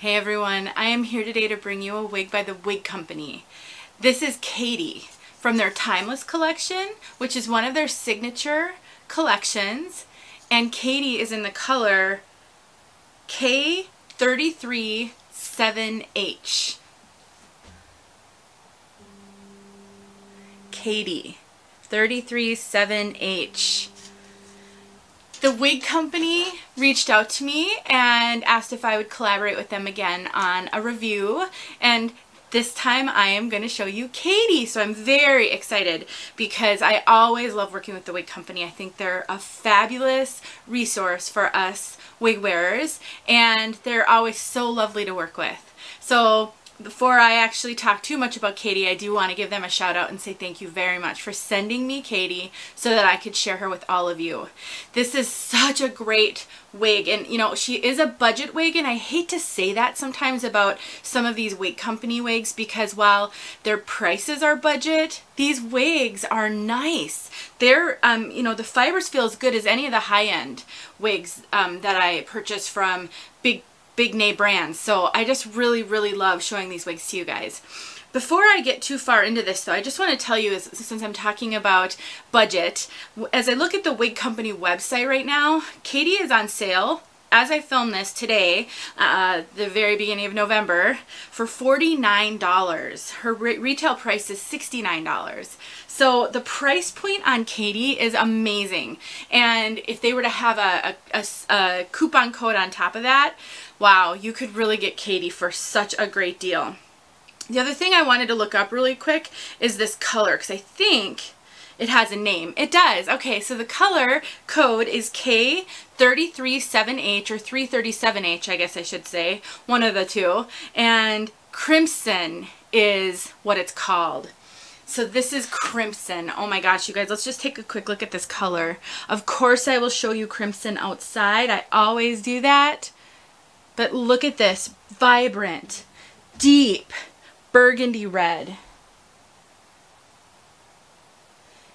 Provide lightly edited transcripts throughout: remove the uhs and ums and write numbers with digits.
Hey everyone, I am here today to bring you a wig by The Wig Company. This is Katie from their Timeless collection, which is one of their signature collections. And Katie is in the color K337H. Katie, 337H. The Wig Company reached out to me and asked if I would collaborate with them again on a review, and this time I am going to show you Katie. So I'm very excited because I always love working with the Wig Company. I think they're a fabulous resource for us wig wearers, and they're always so lovely to work with. So before I actually talk too much about Katie, I do want to give them a shout out and say thank you very much for sending me Katie so that I could share her with all of you. This is such a great wig, and you know, she is a budget wig, and I hate to say that sometimes about some of these Wig Company wigs, because while their prices are budget, these wigs are nice. They're, you know, the fibers feel as good as any of the high-end wigs that I purchase from big name brands. So I just really love showing these wigs to you guys. Before I get too far into this though, I just want to tell you, since I'm talking about budget, as I look at the Wig Company website right now, Katie is on sale as I film this today, the very beginning of November, for $49. Her retail price is $69. So the price point on Katie is amazing. And if they were to have a coupon code on top of that, wow, you could really get Katie for such a great deal. The other thing I wanted to look up really quick is this color, because I think it has a name. It does. Okay, so the color code is K337H, or 337H, I guess I should say, one of the two, and Crimson is what it's called. So this is Crimson. Oh my gosh, you guys, let's just take a quick look at this color. Of course I will show you Crimson outside. I always do that. But look at this vibrant, deep burgundy red.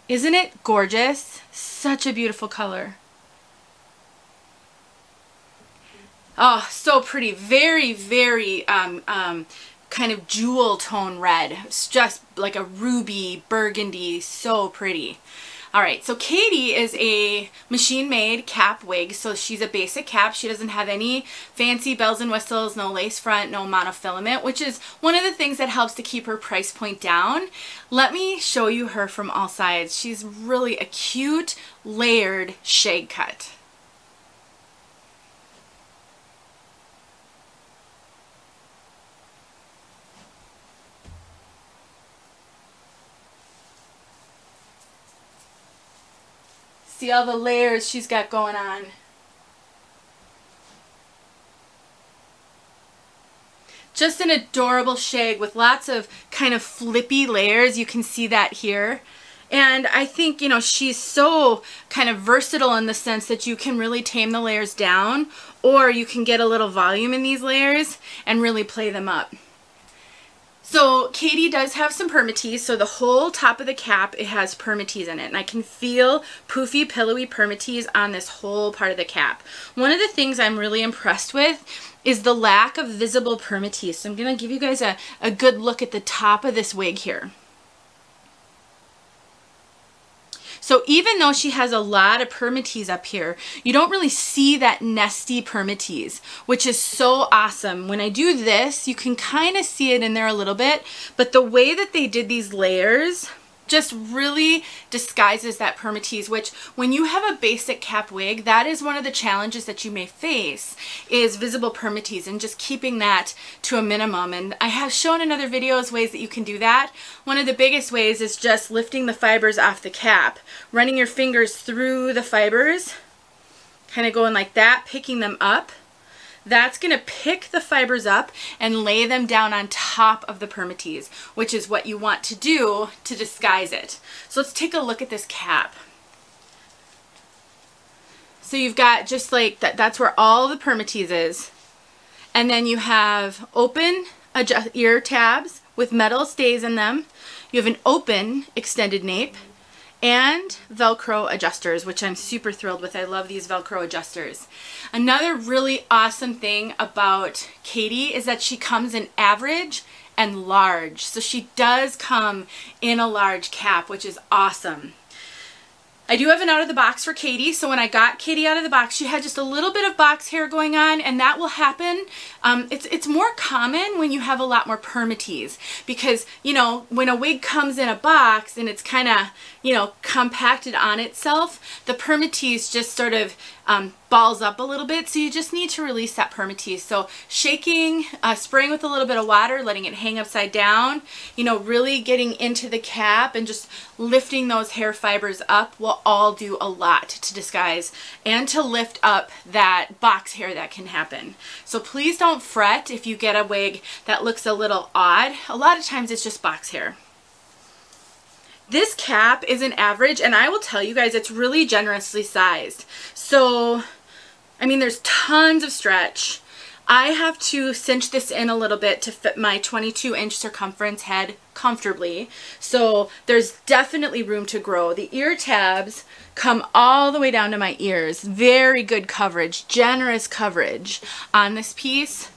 Isn't it gorgeous? Such a beautiful color. Oh, so pretty. Very kind of jewel tone red. It's just like a ruby burgundy. So pretty. All right, so Katie is a machine-made cap wig, so she's a basic cap. She doesn't have any fancy bells and whistles, no lace front, no monofilament, which is one of the things that helps to keep her price point down. Let me show you her from all sides. She's really a cute, layered shag cut. See all the layers she's got going on. Just an adorable shag with lots of kind of flippy layers. You can see that here. And I think, you know, she's so kind of versatile in the sense that you can really tame the layers down, or you can get a little volume in these layers and really play them up. So Katie does have some permatease, so the whole top of the cap, it has permatease in it, and I can feel poofy, pillowy permatease on this whole part of the cap. One of the things I'm really impressed with is the lack of visible permatease. So I'm going to give you guys a good look at the top of this wig here. So even though she has a lot of permatease up here, you don't really see that nesty permatease, which is so awesome. When I do this, you can kind of see it in there a little bit, but the way that they did these layers just really disguises that permatease, which when you have a basic cap wig, that is one of the challenges that you may face, is visible permatease and just keeping that to a minimum. And I have shown in other videos ways that you can do that. One of the biggest ways is just lifting the fibers off the cap, running your fingers through the fibers, kind of going like that, picking them up. That's going to pick the fibers up and lay them down on top of the permatease, which is what you want to do to disguise it. So let's take a look at this cap. So you've got just like that, that's where all the permatease is. And then you have open ear tabs with metal stays in them. You have an open extended nape, and Velcro adjusters, which I'm super thrilled with. I love these Velcro adjusters. Another really awesome thing about Katie is that she comes in average and large. So she does come in a large cap, which is awesome. I do have an out of the box for Katie. So when I got Katie out of the box, she had just a little bit of box hair going on, and that will happen. It's more common when you have a lot more permittees, because, you know, when a wig comes in a box and it's kind of, you know, compacted on itself, the permittees just sort of balls up a little bit. So you just need to release that permittee. So shaking, spraying with a little bit of water, letting it hang upside down, you know, really getting into the cap and just lifting those hair fibers up will all do a lot to disguise and to lift up that box hair that can happen. So please don't fret if you get a wig that looks a little odd. A lot of times it's just box hair. This cap is an average, and I will tell you guys, it's really generously sized. So, I mean, there's tons of stretch. I have to cinch this in a little bit to fit my 22-inch circumference head comfortably. So there's definitely room to grow. The ear tabs come all the way down to my ears. Very good coverage, generous coverage on this piece.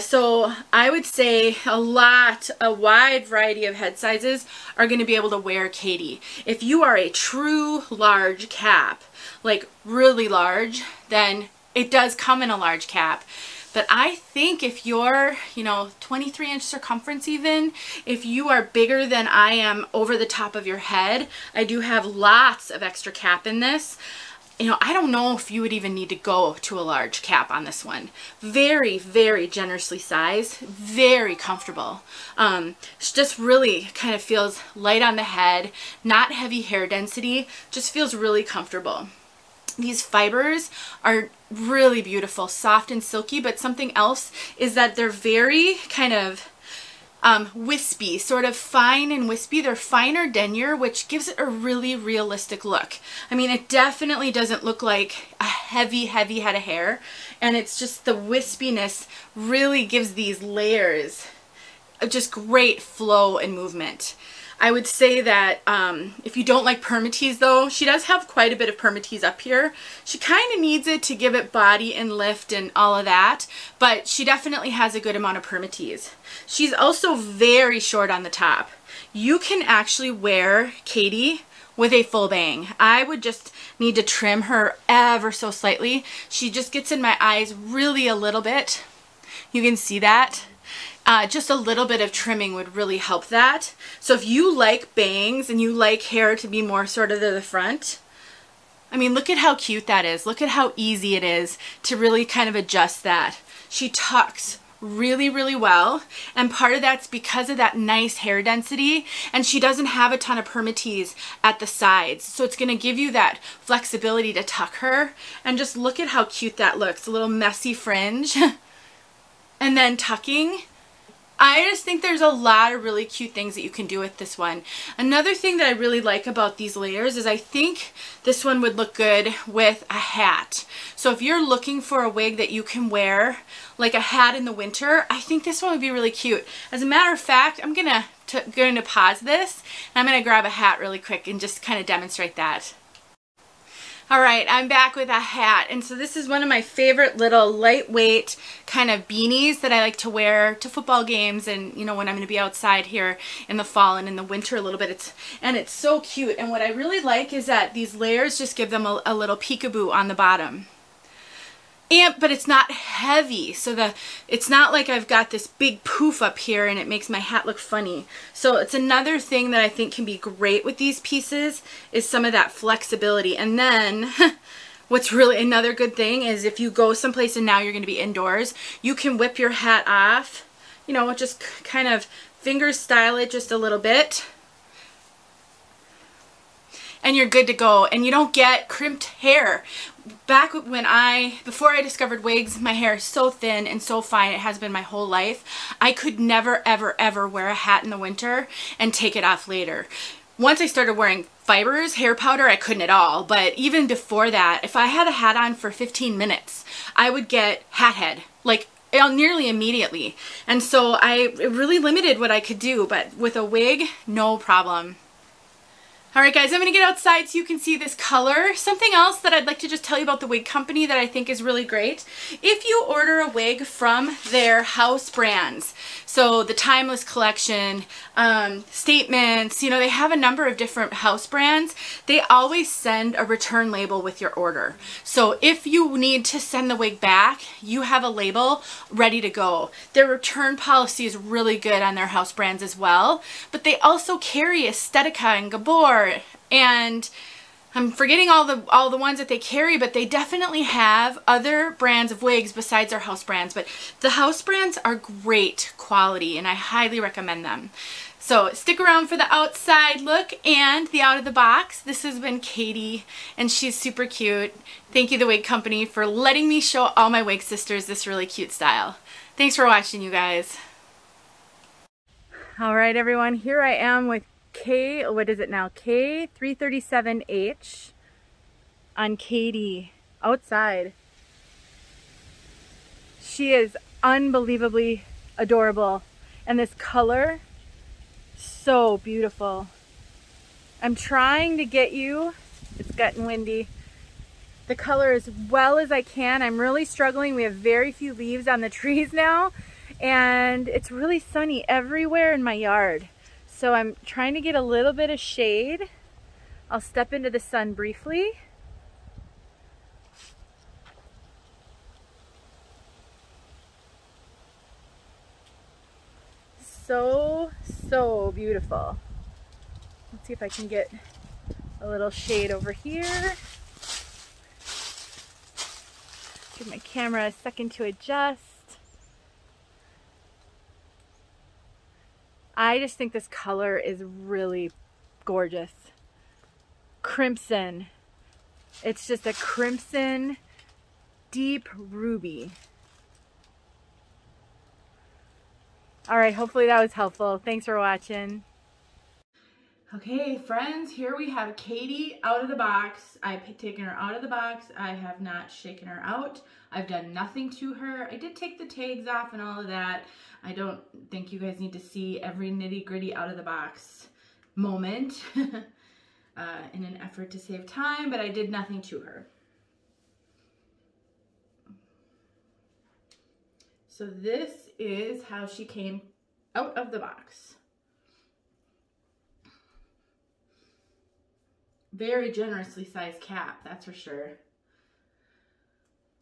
So I would say a wide variety of head sizes are going to be able to wear Katie. If you are a true large cap, like really large, then it does come in a large cap. But I think if you're, you know, 23-inch circumference even, if you are bigger than I am over the top of your head, I do have lots of extra cap in this. You know, I don't know if you would even need to go to a large cap on this one. Very, very generously sized, very comfortable. Just really kind of feels light on the head, not heavy hair density, just feels really comfortable. These fibers are really beautiful, soft and silky, but something else is that they're very kind of wispy, sort of fine and wispy. They're finer denier, which gives it a really realistic look. I mean, it definitely doesn't look like a heavy, heavy head of hair, and it's just the wispiness really gives these layers just great flow and movement. I would say that if you don't like permittees though, she does have quite a bit of permittees up here. She kind of needs it to give it body and lift and all of that, but she definitely has a good amount of permittees. She's also very short on the top. You can actually wear Katie with a full bang. I would just need to trim her ever so slightly. She just gets in my eyes really a little bit. You can see that. Just a little bit of trimming would really help that. So if you like bangs and you like hair to be more sort of to the front, I mean, look at how cute that is. Look at how easy it is to really kind of adjust that. She tucks really, really well, and part of that's because of that nice hair density, and she doesn't have a ton of permittees at the sides, so it's going to give you that flexibility to tuck her. And just look at how cute that looks. A little messy fringe and then tucking. I just think there's a lot of really cute things that you can do with this one. Another thing that I really like about these layers is I think this one would look good with a hat. So if you're looking for a wig that you can wear like a hat in the winter, I think this one would be really cute. As a matter of fact, I'm going to pause this, and I'm going to grab a hat really quick and just kind of demonstrate that. All right, I'm back with a hat. And so this is one of my favorite little lightweight kind of beanies that I like to wear to football games and, you know, when I'm going to be outside here in the fall and in the winter a little bit. It's so cute. And what I really like is that these layers just give them a little peekaboo on the bottom. But it's not heavy, so it's not like I've got this big poof up here and it makes my hat look funny. So it's another thing that I think can be great with these pieces is some of that flexibility. And then what's really another good thing is if you go someplace and now you're going to be indoors, you can whip your hat off, you know, just kind of finger style it just a little bit, and you're good to go, and you don't get crimped hair. Back when before I discovered wigs, my hair is so thin and so fine, it has been my whole life. I could never, ever, ever wear a hat in the winter and take it off later. Once I started wearing fibers, hair powder, I couldn't at all. But even before that, if I had a hat on for 15 minutes, I would get hat head, like nearly immediately. And so it really limited what I could do, but with a wig, no problem. Alright guys, I'm going to get outside so you can see this color. Something else that I'd like to just tell you about The Wig Company that I think is really great. If you order a wig from their house brands, so the Timeless collection, Statements, you know, they have a number of different house brands. They always send a return label with your order. So if you need to send the wig back, you have a label ready to go. Their return policy is really good on their house brands as well, but they also carry Estetica and Gabor, and I'm forgetting all the ones that they carry, but they definitely have other brands of wigs besides their house brands. But the house brands are great quality, and I highly recommend them. So stick around for the outside look and the out of the box. This has been Katie, and she's super cute. Thank you, The Wig Company, for letting me show all my wig sisters this really cute style. Thanks for watching, you guys. All right, everyone, here I am with K337H on Katie outside. She is unbelievably adorable, and this color, so beautiful. I'm trying to get you, it's gotten windy, the color as well as I can. I'm really struggling. We have very few leaves on the trees now, and it's really sunny everywhere in my yard. So I'm trying to get a little bit of shade. I'll step into the sun briefly. So beautiful. Let's see if I can get a little shade over here. Give my camera a second to adjust. I just think this color is really gorgeous. Crimson. It's just a crimson deep ruby. All right, hopefully that was helpful. Thanks for watching. Okay, friends, here we have Katie out of the box. I've taken her out of the box. I have not shaken her out. I've done nothing to her. I did take the tags off and all of that. I don't think you guys need to see every nitty-gritty out of the box moment in an effort to save time, but I did nothing to her. So this is how she came out of the box. Very generously sized cap, that's for sure.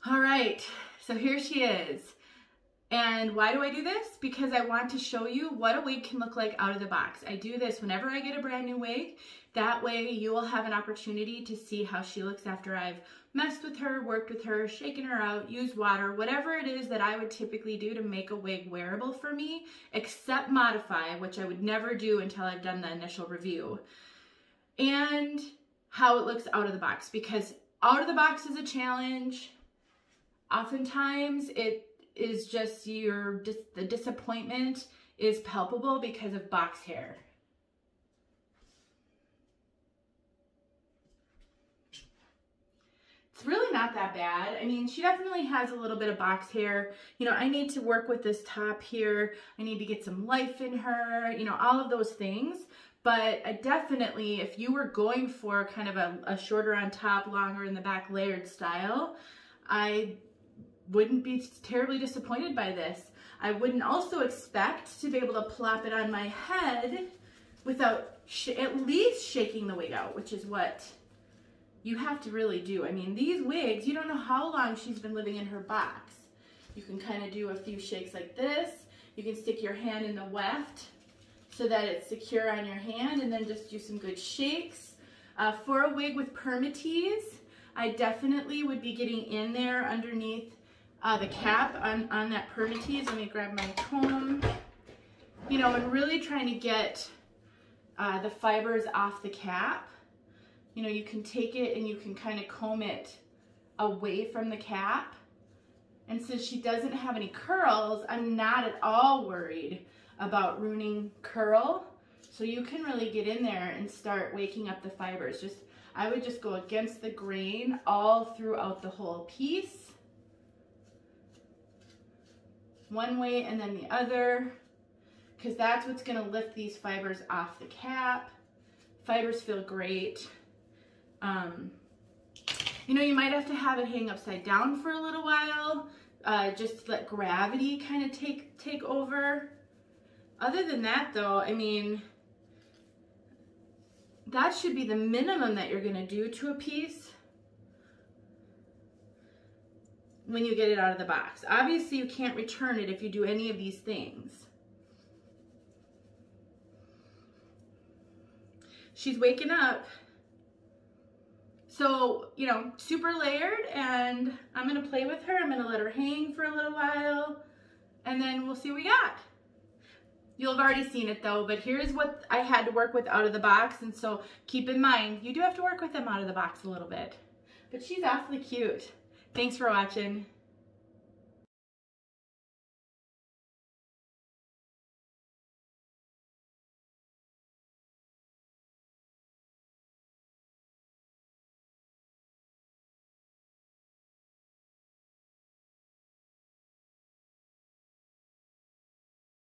All right, so here she is. And why do I do this? Because I want to show you what a wig can look like out of the box. I do this whenever I get a brand new wig. That way you will have an opportunity to see how she looks after I've messed with her, worked with her, shaken her out, used water, whatever it is that I would typically do to make a wig wearable for me, except modify, which I would never do until I've done the initial review. And how it looks out of the box, because out of the box is a challenge. Oftentimes it is just the disappointment is palpable because of box hair. It's really not that bad. I mean, she definitely has a little bit of box hair. You know, I need to work with this top here. I need to get some life in her, you know, all of those things. But I definitely, if you were going for kind of a shorter on top, longer in the back layered style, I wouldn't be terribly disappointed by this. I wouldn't also expect to be able to plop it on my head without at least shaking the wig out, which is what you have to really do. I mean, these wigs, you don't know how long she's been living in her box. You can kind of do a few shakes like this. You can stick your hand in the weft so that it's secure on your hand, and then just do some good shakes. For a wig with permatease, I definitely would be getting in there underneath the cap on that permatease. Let me grab my comb. You know, and really trying to get the fibers off the cap. You know, you can take it and you can kind of comb it away from the cap. And since she doesn't have any curls, I'm not at all worried about ruining curl. So you can really get in there and start waking up the fibers. I would just go against the grain all throughout the whole piece. One way and then the other, because that's what's gonna lift these fibers off the cap. Fibers feel great. You know, you might have to have it hang upside down for a little while. Just let gravity kind of take over. Other than that though, I mean, that should be the minimum that you're gonna do to a piece when you get it out of the box. Obviously you can't return it if you do any of these things. She's waking up. So, you know, super layered, and I'm gonna play with her. I'm gonna let her hang for a little while, and then we'll see what we got. You'll have already seen it though, but here's what I had to work with out of the box, and so keep in mind, you do have to work with them out of the box a little bit. But she's awfully cute. Thanks for watching.